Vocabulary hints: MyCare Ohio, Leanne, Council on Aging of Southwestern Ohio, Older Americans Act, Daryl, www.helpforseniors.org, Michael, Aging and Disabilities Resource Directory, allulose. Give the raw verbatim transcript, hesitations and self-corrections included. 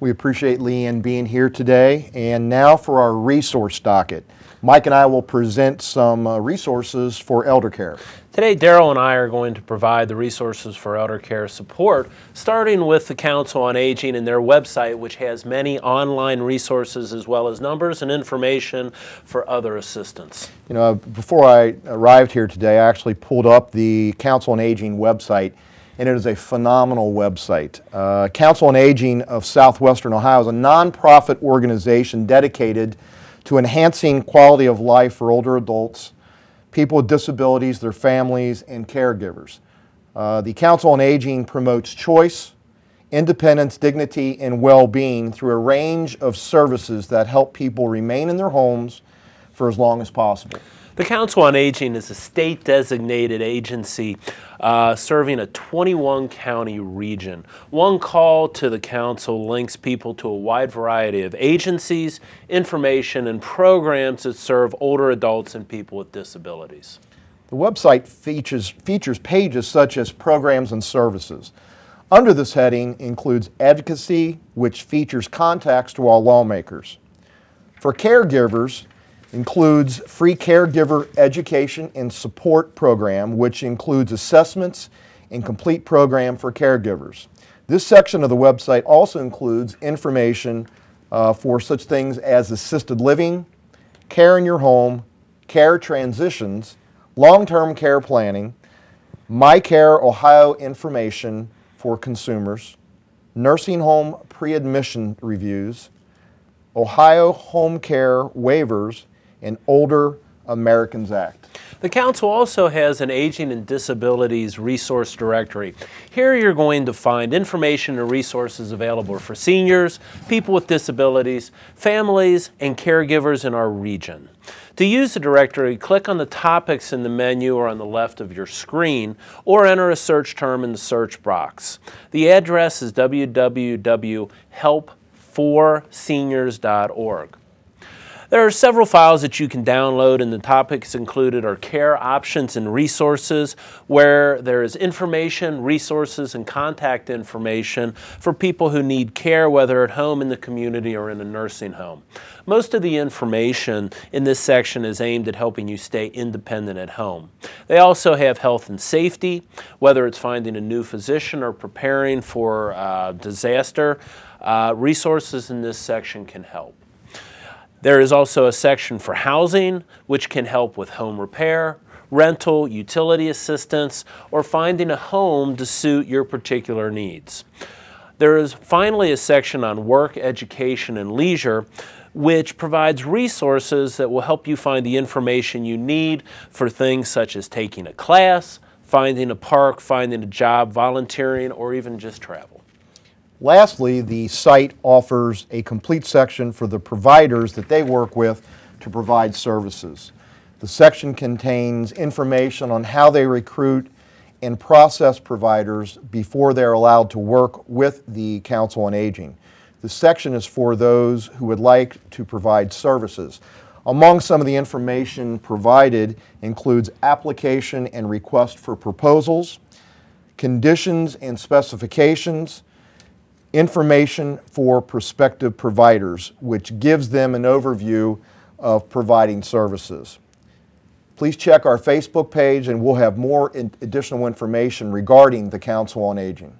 We appreciate Leanne being here today. And now for our resource docket. Mike and I will present some uh, resources for elder care. Today, Daryl and I are going to provide the resources for elder care support, starting with the Council on Aging and their website, which has many online resources as well as numbers and information for other assistance. You know, before I arrived here today, I actually pulled up the Council on Aging website, and it is a phenomenal website. Uh, Council on Aging of Southwestern Ohio is a nonprofit organization dedicated to enhancing quality of life for older adults, people with disabilities, their families, and caregivers. Uh, the Council on Aging promotes choice, independence, dignity, and well-being through a range of services that help people remain in their homes for as long as possible. The Council on Aging is a state-designated agency uh, serving a twenty-one county region. One call to the council links people to a wide variety of agencies, information, and programs that serve older adults and people with disabilities. The website features, features pages such as programs and services. Under this heading includes advocacy, which features contacts to all lawmakers. For caregivers, includes free caregiver education and support program, which includes assessments and complete program for caregivers. This section of the website also includes information uh, for such things as assisted living, care in your home, care transitions, long-term care planning, MyCare Ohio information for consumers, nursing home pre-admission reviews, Ohio home care waivers, and Older Americans Act. The Council also has an Aging and Disabilities Resource Directory. Here you're going to find information and resources available for seniors, people with disabilities, families, and caregivers in our region. To use the directory, click on the topics in the menu or on the left of your screen, or enter a search term in the search box. The address is w w w dot help for seniors dot org. There are several files that you can download, and the topics included are care options and resources, where there is information, resources, and contact information for people who need care, whether at home, in the community, or in a nursing home. Most of the information in this section is aimed at helping you stay independent at home. They also have health and safety, whether it's finding a new physician or preparing for uh, disaster. Uh, resources in this section can help. There is also a section for housing, which can help with home repair, rental, utility assistance, or finding a home to suit your particular needs. There is finally a section on work, education, and leisure, which provides resources that will help you find the information you need for things such as taking a class, finding a park, finding a job, volunteering, or even just travel. Lastly, the site offers a complete section for the providers that they work with to provide services. The section contains information on how they recruit and process providers before they're allowed to work with the Council on Aging. The section is for those who would like to provide services. Among some of the information provided includes application and request for proposals, conditions and specifications, information for prospective providers, which gives them an overview of providing services. Please check our Facebook page, and we'll have more additional information regarding the Council on Aging.